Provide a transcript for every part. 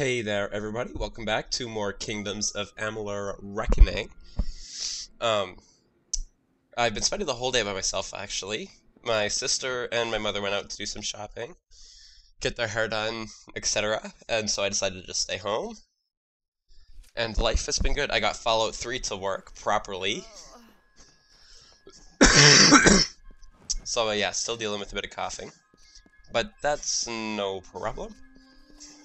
Hey there, everybody. Welcome back to more Kingdoms of Amalur Reckoning. I've been spending the whole day by myself, actually. My sister and my mother went out to do some shopping, get their hair done, etc. And so I decided to just stay home. And life has been good. I got Fallout 3 to work properly. So yeah, still dealing with a bit of coughing. But that's no problem.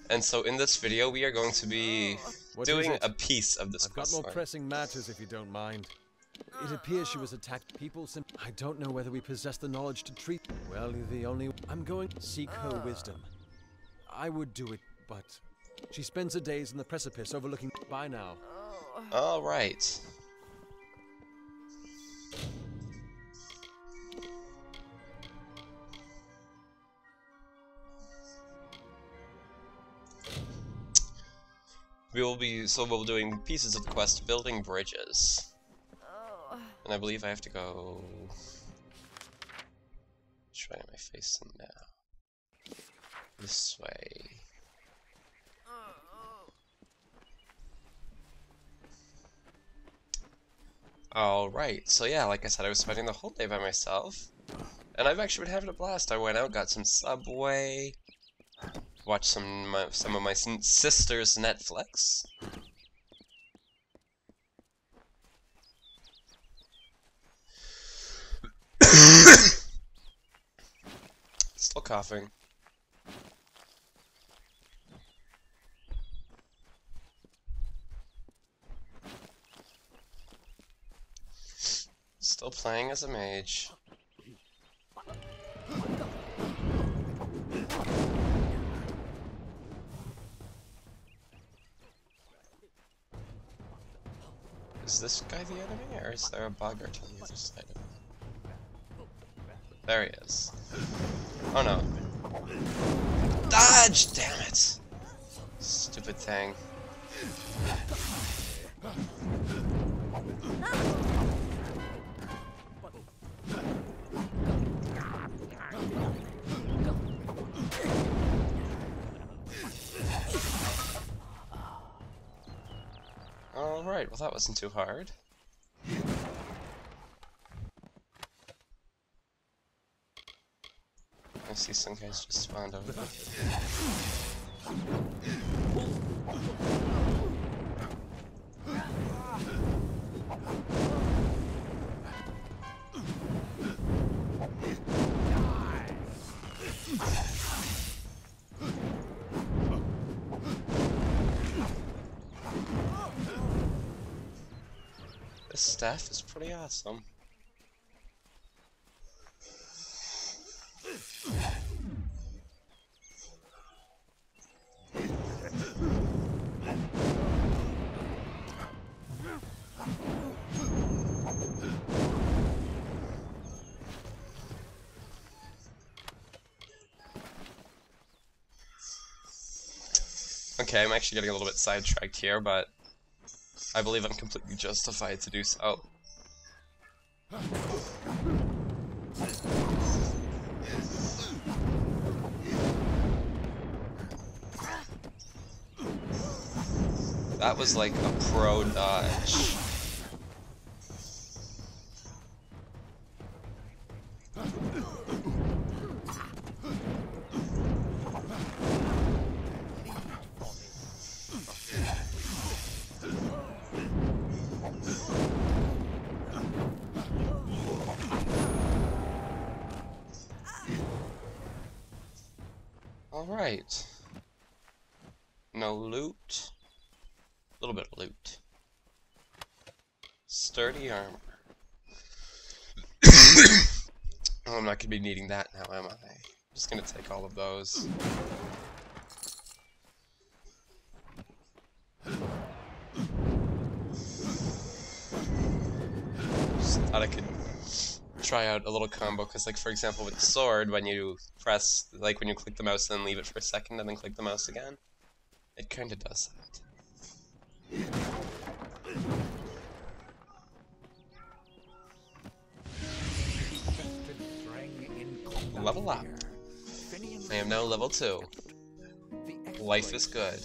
And so in this video we are going to be doing a piece of this questline. I've got more pressing matters if you don't mind. It appears she was attacked. People simply... I don't know whether we possess the knowledge to treat... Well, you're the only... I'm going to seek her wisdom. I would do it, but... She spends her days on the precipice overlooking... Bye now. Alright. We'll be doing pieces of the quest, building bridges. And I believe I have to go... Try my face now. This way. Alright, so yeah, like I said, I was spending the whole day by myself. And I've actually been having a blast. I went out, got some Subway. Watch some of my sister's Netflix. Still coughing. Still playing as a mage. Is this guy the enemy, or is there a bug or on the other side of him? There he is. Oh no. Dodge! Damn it! Stupid thing. Alright, well that wasn't too hard. I see some guys just spawned over there. This staff is pretty awesome. Okay, I'm actually getting a little bit sidetracked here, but I believe I'm completely justified to do so. Oh. That was like a pro dodge. Alright. No loot. A little bit of loot. Sturdy armor. Oh, I'm not gonna be needing that now, am I? I'm just gonna take all of those. Just thought I could try out a little combo, because like for example with the sword, when you press, like when you click the mouse and then leave it for a second and then click the mouse again, it kind of does that. Level up. I am now level 2. Life is good.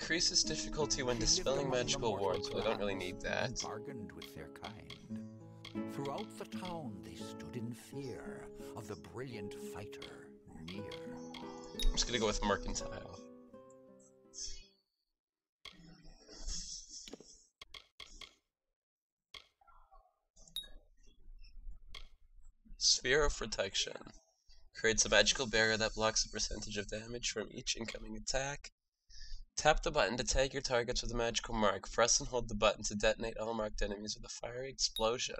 Decreases difficulty when dispelling magical wards. Well, I don't really need that. Bargained with their kind. Throughout the town they stood in fear of the brilliant fighter near. I'm just gonna go with mercantile. Sphere of Protection. Creates a magical barrier that blocks a percentage of damage from each incoming attack. Tap the button to tag your targets with a magical mark. Press and hold the button to detonate all marked enemies with a fiery explosion.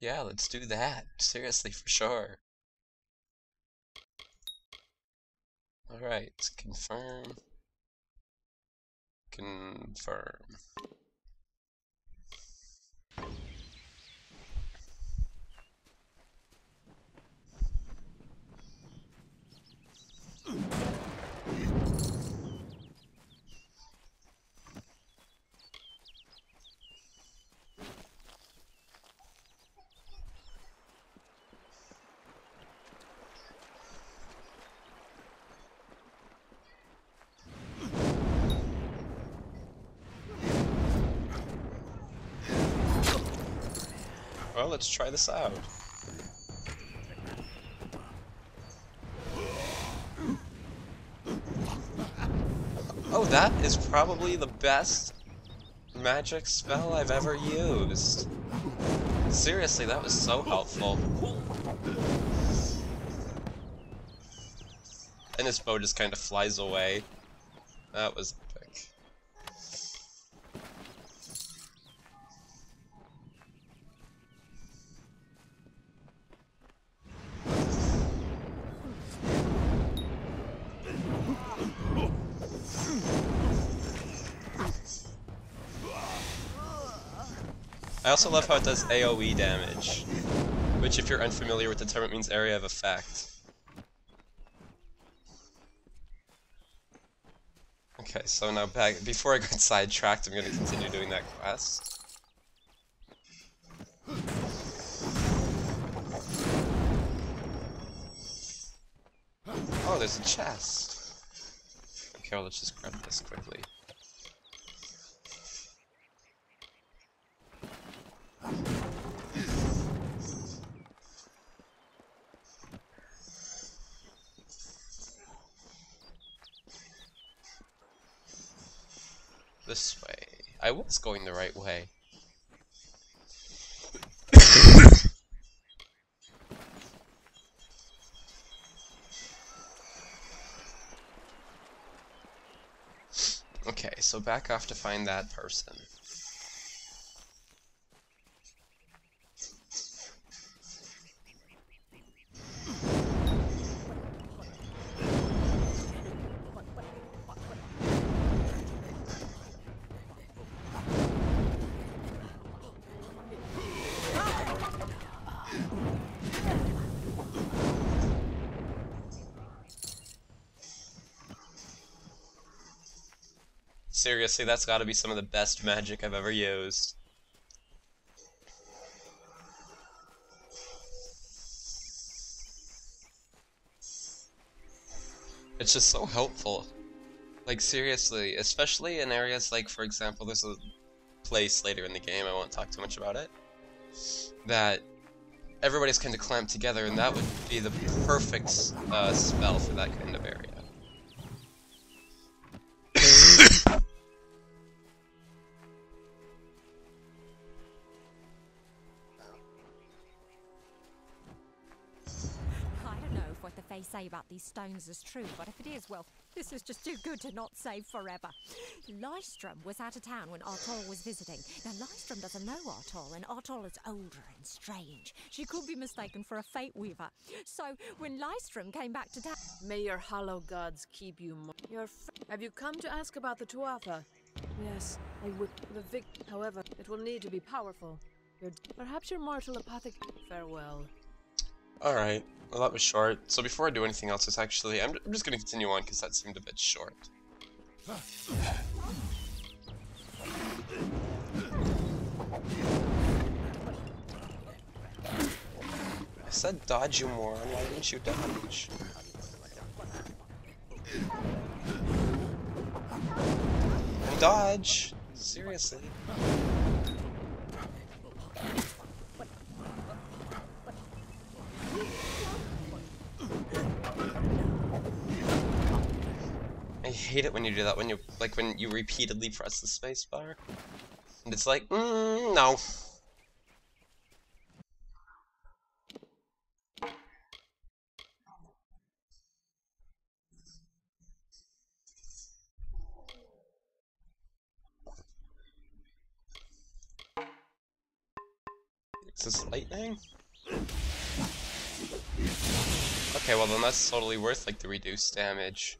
Yeah, let's do that. Seriously, for sure. Alright, confirm. Confirm. Well, let's try this out. Oh, that is probably the best magic spell I've ever used. Seriously, that was so helpful. And his bow just kind of flies away. That was epic. I also love how it does AoE damage, which if you're unfamiliar with the term, it means area of effect. Okay, so now back, before I got sidetracked, I'm going to continue doing that quest. Oh, there's a chest. Okay, well, let's just grab this quickly. This way. I was going the right way. Okay, so back off to find that person. Seriously, that's gotta be some of the best magic I've ever used. It's just so helpful. Like, seriously, especially in areas like, for example, there's a place later in the game, I won't talk too much about it, that everybody's kind of clamped together, and that would be the perfect spell for that kind of area. Say about these stones is true, but if it is, well, this is just too good to not save forever. Lystrom was out of town when Artaul was visiting. Now, Lystrom doesn't know Artaul, and Artaul is older and strange. She could be mistaken for a fate weaver. So, when Lystrom came back to town... May your hollow gods keep you... Have you come to ask about the Tuatha? Yes, I would... The victim, however, it will need to be powerful. Perhaps your mortal apathic... Farewell. Alright, well that was short. So before I do anything else, it's actually... I'm just going to continue on because that seemed a bit short. I said dodge, you moron. Why didn't you dodge? dodge. Seriously. I hate it when you do that, when you repeatedly press the space bar. And it's like, no. Is this lightning? Okay, well then that's totally worth like the reduced damage.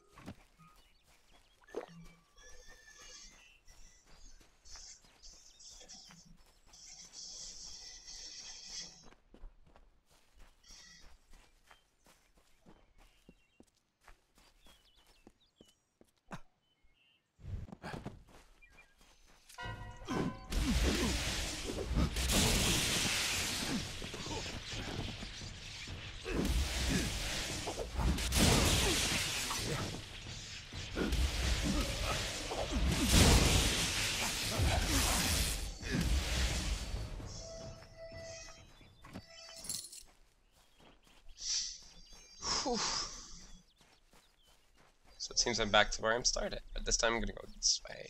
So it seems I'm back to where I started, but this time I'm gonna go this way.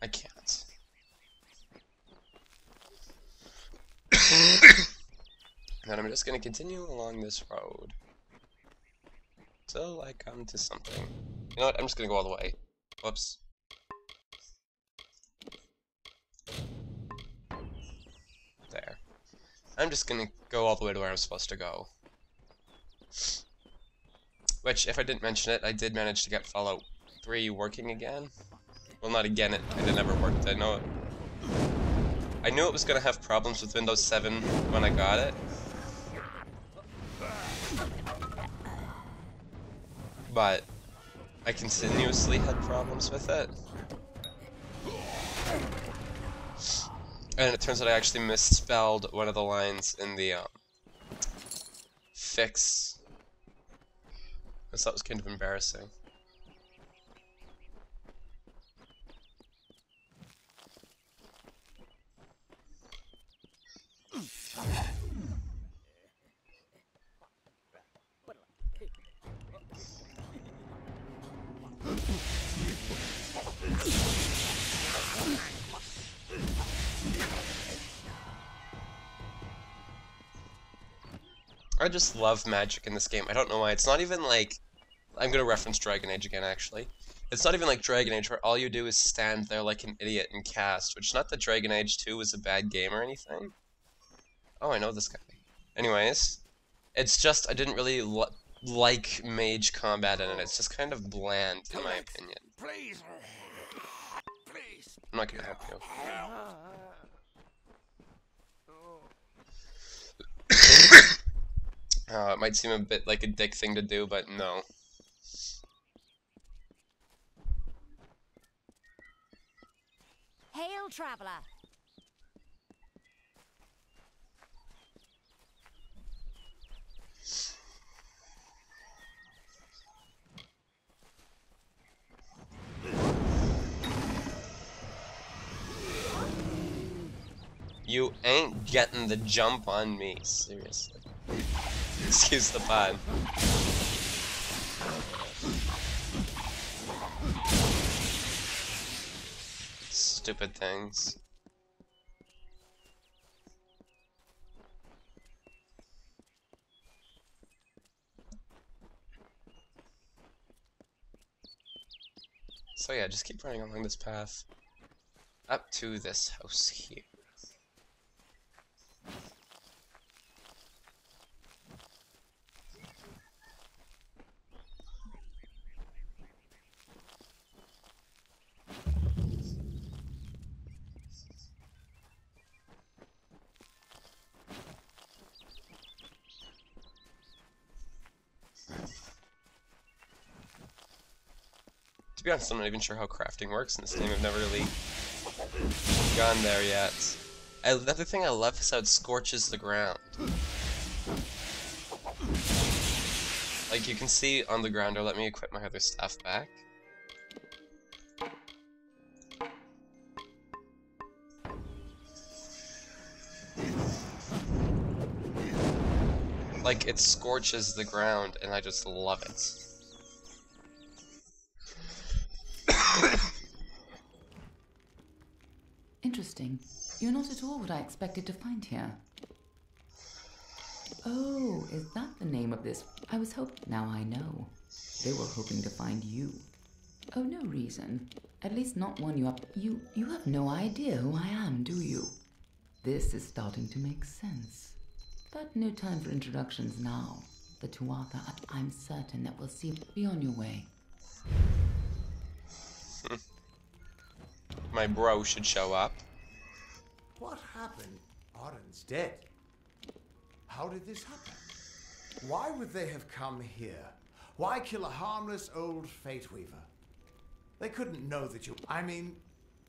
I can't. And I'm just gonna continue along this road till I come to something. You know what? I'm just gonna go all the way. Whoops. There. I'm just gonna go all the way to where I'm supposed to go. Which, if I didn't mention it, I did manage to get Fallout 3 working again. Well, not again, it never worked, I know it. I knew it was gonna have problems with Windows 7 when I got it. But I continuously had problems with it. And it turns out I actually misspelled one of the lines in the fix. I thought it was kind of embarrassing. I just love magic in this game. I don't know why. It's not even like... I'm gonna reference Dragon Age again, actually. It's not even like Dragon Age, where all you do is stand there like an idiot and cast, which not that Dragon Age 2 was a bad game or anything. Oh, I know this guy. Anyways, it's just I didn't really like mage combat in it. It's just kind of bland, in my opinion. Please. Please. I'm not gonna help you. It might seem a bit like a dick thing to do, but no. Hail, traveler. You ain't getting the jump on me, seriously. Excuse the pun. Stupid things. So yeah, just keep running along this path. Up to this house here. To be honest, I'm not even sure how crafting works in this game. I've never really gone there yet. Another thing I love is how it scorches the ground. Like, you can see on the ground, or let me equip my other stuff back. Like, it scorches the ground, and I just love it. Interesting. You're not at all what I expected to find here. Oh, is that the name of this? I was hoping... Now I know. They were hoping to find you. Oh, no reason. At least not one you up... You have no idea who I am, do you? This is starting to make sense. But no time for introductions now. The Tuatha, I'm certain that we'll see... Be on your way. My bro should show up. What happened? Arin's dead. How did this happen? Why would they have come here? Why kill a harmless old fate weaver? They couldn't know that you... I mean,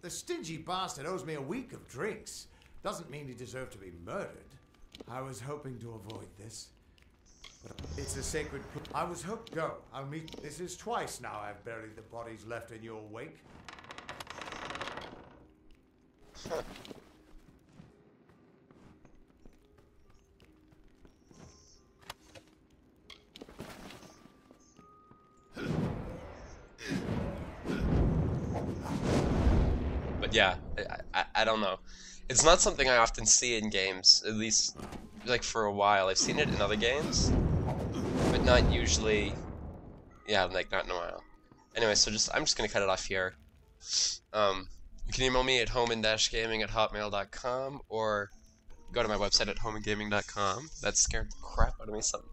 the stingy bastard owes me a week of drinks. Doesn't mean he deserved to be murdered. I was hoping to avoid this. But it's a sacred... I was hoping... Go, I'll meet... This is twice now I've buried the bodies left in your wake. But yeah, I don't know. It's not something I often see in games, at least like for a while. I've seen it in other games, but not usually. Yeah, like not in a while. Anyway, so I'm just gonna cut it off here. You can email me at homan-gaming@hotmail.com or go to my website at homangaming.com. That scared the crap out of me. Something.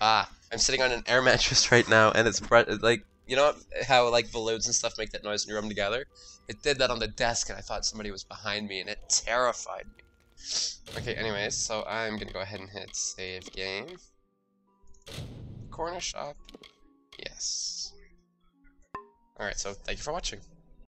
Ah, I'm sitting on an air mattress right now, and it's like, you know how like balloons and stuff make that noise when you rub them together? It did that on the desk, and I thought somebody was behind me, and it terrified me. Okay, anyways, so I'm gonna go ahead and hit save game. Corner shop. Yes. All right, so thank you for watching.